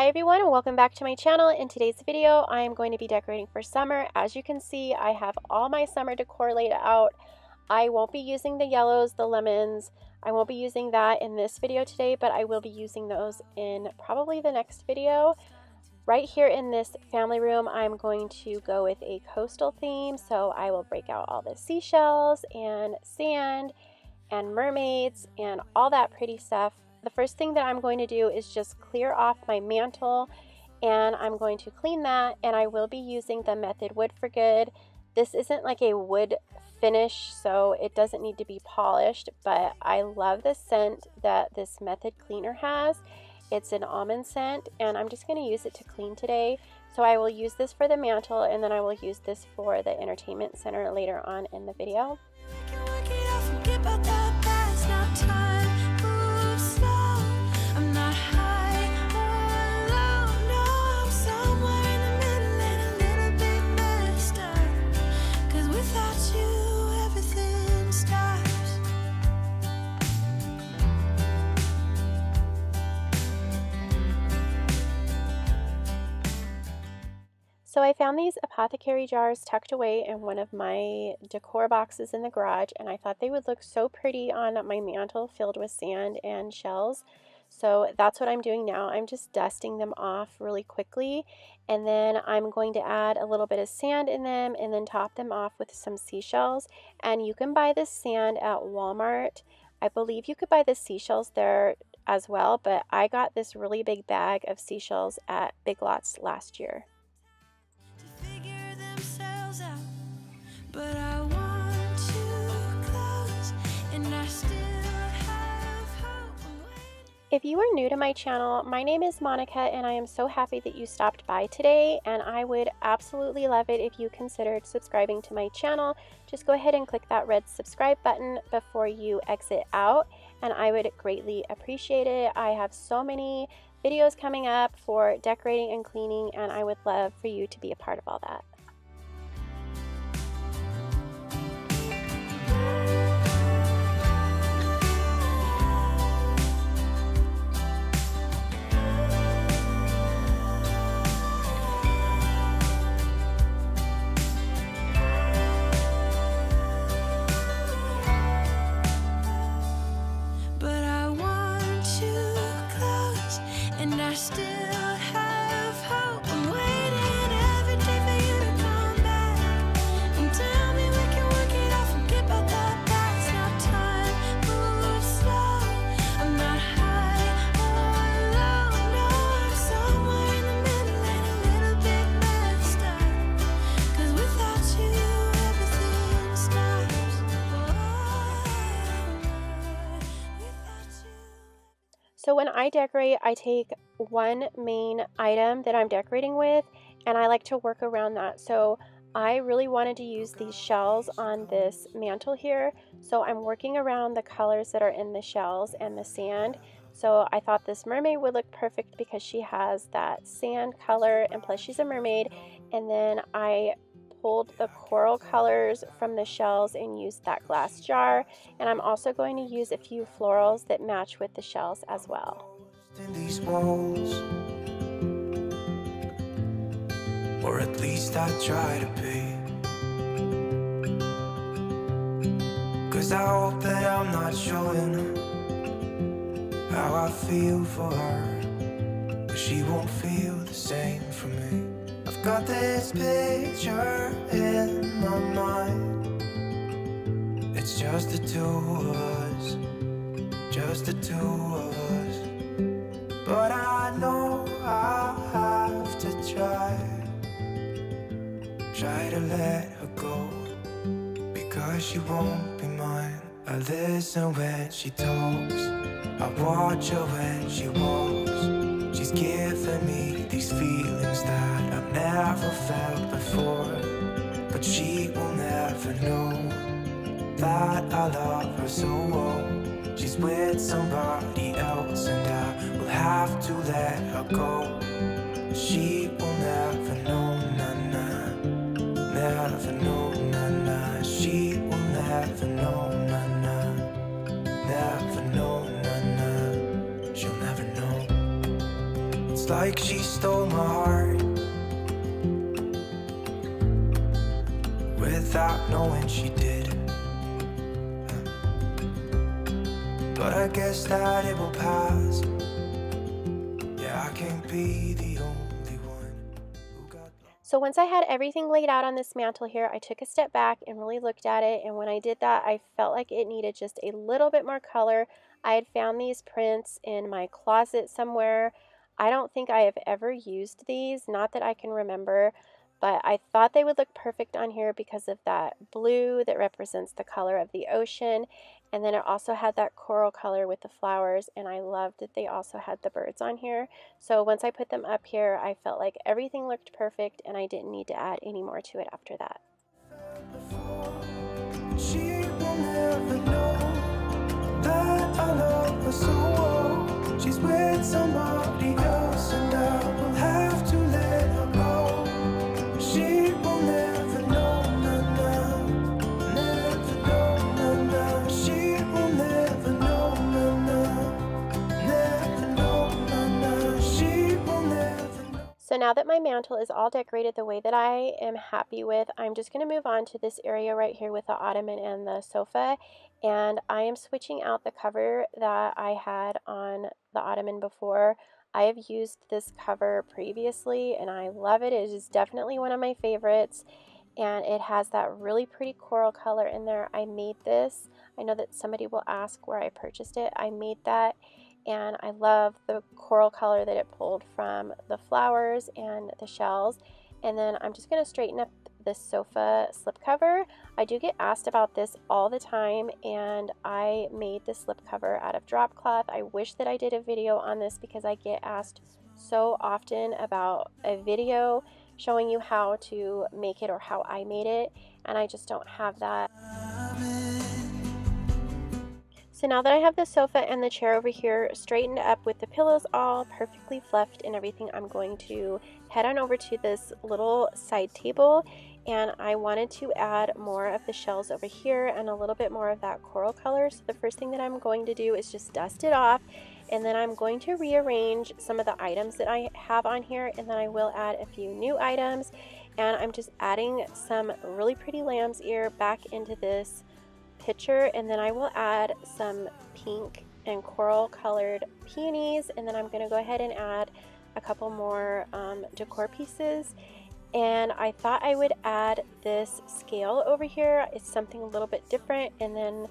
Hi everyone, and welcome back to my channel. In today's video, I am going to be decorating for summer. As you can see, I have all my summer decor laid out. I won't be using the yellows, the lemons. I won't be using that in this video today, but I will be using those in probably the next video. Right here in this family room, I'm going to go with a coastal theme. So I will break out all the seashells and sand and mermaids and all that pretty stuff. The first thing that I'm going to do is just clear off my mantle, and I'm going to clean that, and I will be using the Method Wood for Good. This isn't like a wood finish, so it doesn't need to be polished, but I love the scent that this Method cleaner has. It's an almond scent, and I'm just going to use it to clean today. So I will use this for the mantle, and then I will use this for the entertainment center later on in the video. So I found these apothecary jars tucked away in one of my decor boxes in the garage, and I thought they would look so pretty on my mantle filled with sand and shells. So that's what I'm doing now. I'm just dusting them off really quickly, and then I'm going to add a little bit of sand in them and then top them off with some seashells. And you can buy this sand at Walmart. I believe you could buy the seashells there as well, but I got this really big bag of seashells at Big Lots last year. But I want you close, and I still have hope. If you are new to my channel, my name is Monica, and I am so happy that you stopped by today, and I would absolutely love it if you considered subscribing to my channel. Just go ahead and click that red subscribe button before you exit out, and I would greatly appreciate it. I have so many videos coming up for decorating and cleaning, and I would love for you to be a part of all that. So when I decorate, I take one main item that I'm decorating with, and I like to work around that. So I really wanted to use these shells on this mantle here, so I'm working around the colors that are in the shells and the sand. So I thought this mermaid would look perfect because she has that sand color, and plus she's a mermaid. And then I pulled the coral colors from the shells and used that glass jar, and I'm also going to use a few florals that match with the shells as well. In these walls, or at least I try to be, 'cause I hope that I'm not showing how I feel for her, but she won't feel the same for me. Got this picture in my mind. It's just the two of us, just the two of us. But I know I have to try to let her go, because she won't be mine. I listen when she talks, I watch her when she walks. She's giving me these feelings that never felt before, but she will never know that I love her so well. She's with somebody else, and I will have to let her go. She will never know, nah-nah, never know, nah-nah. She will never know, nah-nah, never know, nah-nah. She'll never know. It's It's like she stole my heart without knowing she did. But I guess that it will pass. Yeah, I can't be the only one who got lost. So once I had everything laid out on this mantle here, I took a step back and really looked at it. And when I did that, I felt like it needed just a little bit more color. I had found these prints in my closet somewhere. I don't think I have ever used these, not that I can remember, but I thought they would look perfect on here because of that blue that represents the color of the ocean, and then it also had that coral color with the flowers, and I loved that they also had the birds on here. So once I put them up here, I felt like everything looked perfect and I didn't need to add any more to it after that. She will never know that I love her so well. She's with somebody else and I will have to let her go. She will never know, na-na, never know, na-na. She will never know, na-na, never know, na-na. She will never know. So now that my mantle is all decorated the way that I am happy with, I'm just going to move on to this area right here with the ottoman and the sofa. And I am switching out the cover that I had on the ottoman before. I have used this cover previously and I love it. It is definitely one of my favorites, and it has that really pretty coral color in there. I made this. I know that somebody will ask where I purchased it. I made that, and I love the coral color that it pulled from the flowers and the shells. And then I'm just going to straighten up this sofa slipcover. I do get asked about this all the time, and I made the slipcover out of drop cloth. I wish that I did a video on this because I get asked so often about a video showing you how to make it or how I made it, and I just don't have that. So now that I have the sofa and the chair over here straightened up with the pillows all perfectly fluffed and everything, I'm going to head on over to this little side table, and I wanted to add more of the shells over here and a little bit more of that coral color. So the first thing that I'm going to do is just dust it off, and then I'm going to rearrange some of the items that I have on here, and then I will add a few new items. And I'm just adding some really pretty lamb's ear back into this picture, and then I will add some pink and coral colored peonies, and then I'm going to go ahead and add a couple more decor pieces. And I thought I would add this scale over here. It's something a little bit different, and then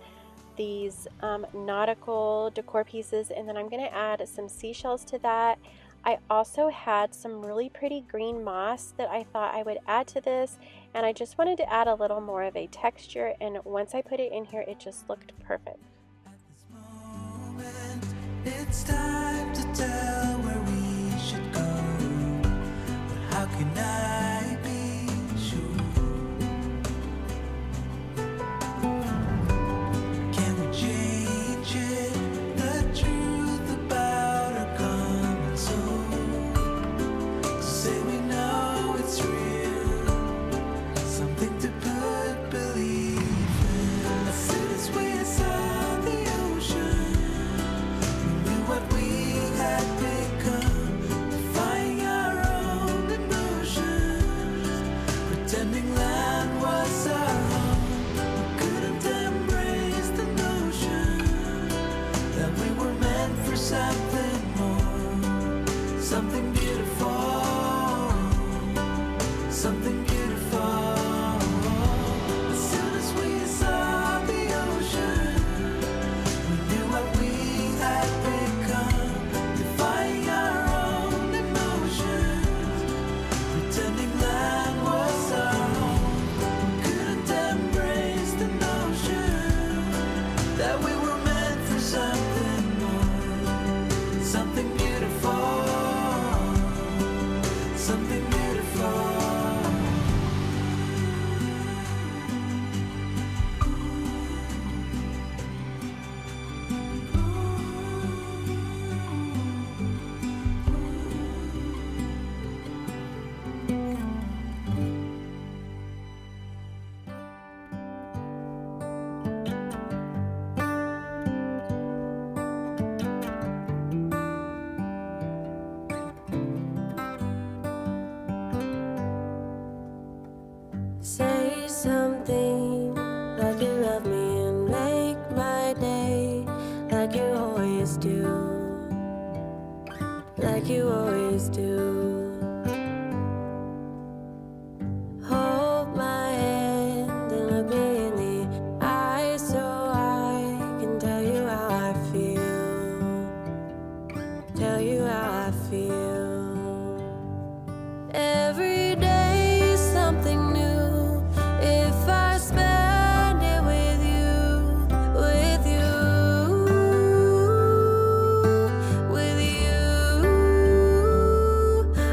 these nautical decor pieces, and then I'm going to add some seashells to that. I also had some really pretty green moss that I thought I would add to this, and I just wanted to add a little more of a texture, and once I put it in here, it just looked perfect. At this moment, it's time to tell where we should go, but how can I be sure? Can we change it? The truth about our common soul, to say we know it's real. What we had become, defying our own emotions. like you always do. Hold my hand and look me in the eye so I can tell you how I feel. Tell you how I feel. Every day something new. If I spend it with you, with you, with you.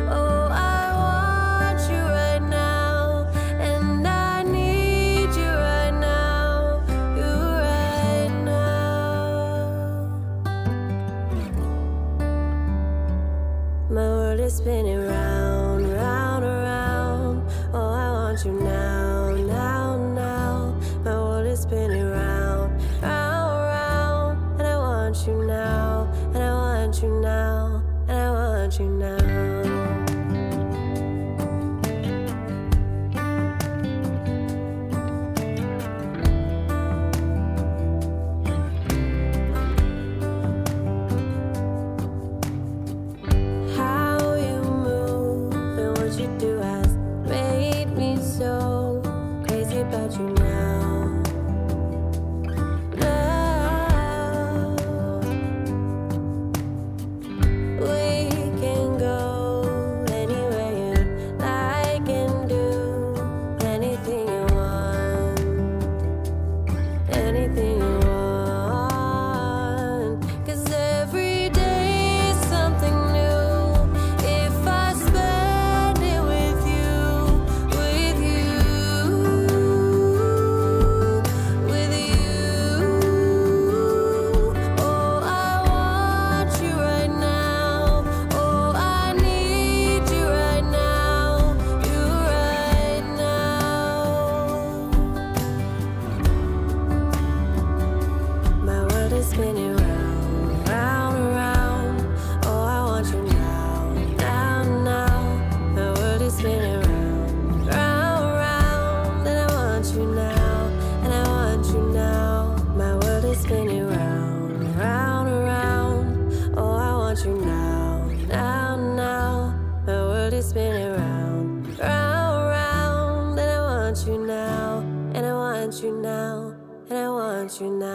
Oh, I want you right now, and I need you right now, you right now. My world is spinning round, round, round. Oh, I want you now. Spinning round, round, round, and I want you now, and I want you now, and I want you now. Spinning round, round, round, and I want you now, and I want you now, and I want you now.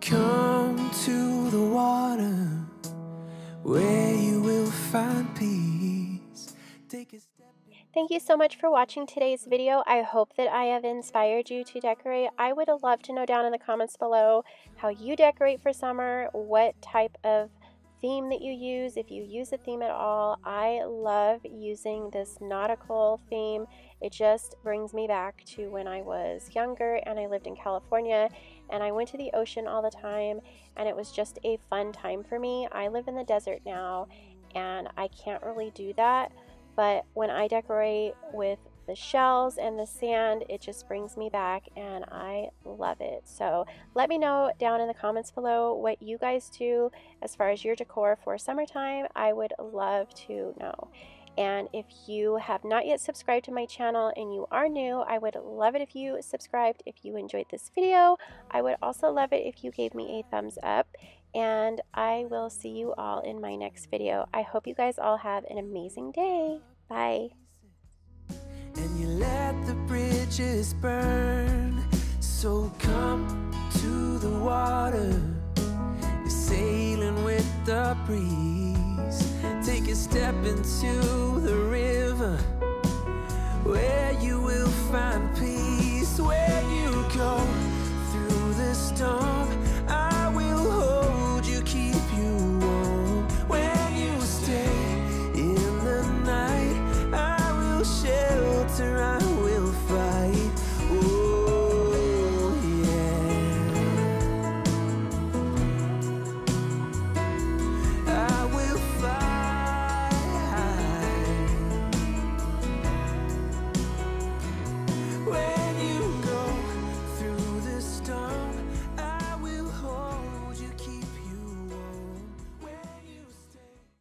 Come to the water where you will find peace. Take a step. Thank you so much for watching today's video. I hope that I have inspired you to decorate. I would love to know down in the comments below how you decorate for summer, what type of theme that you use, if you use a theme at all. I love using this nautical theme. It just brings me back to when I was younger and I lived in California and I went to the ocean all the time, and it was just a fun time for me. I live in the desert now and I can't really do that, but when I decorate with the shells and the sand, it just brings me back and I love it. So let me know down in the comments below what you guys do as far as your decor for summertime. I would love to know. And if you have not yet subscribed to my channel and you are new, I would love it if you subscribed. If you enjoyed this video, I would also love it if you gave me a thumbs up, and I will see you all in my next video. I hope you guys all have an amazing day. Bye. And you let the bridges burn, so come to the water, you're sailing with the breeze. Take a step into the river, where you will find peace.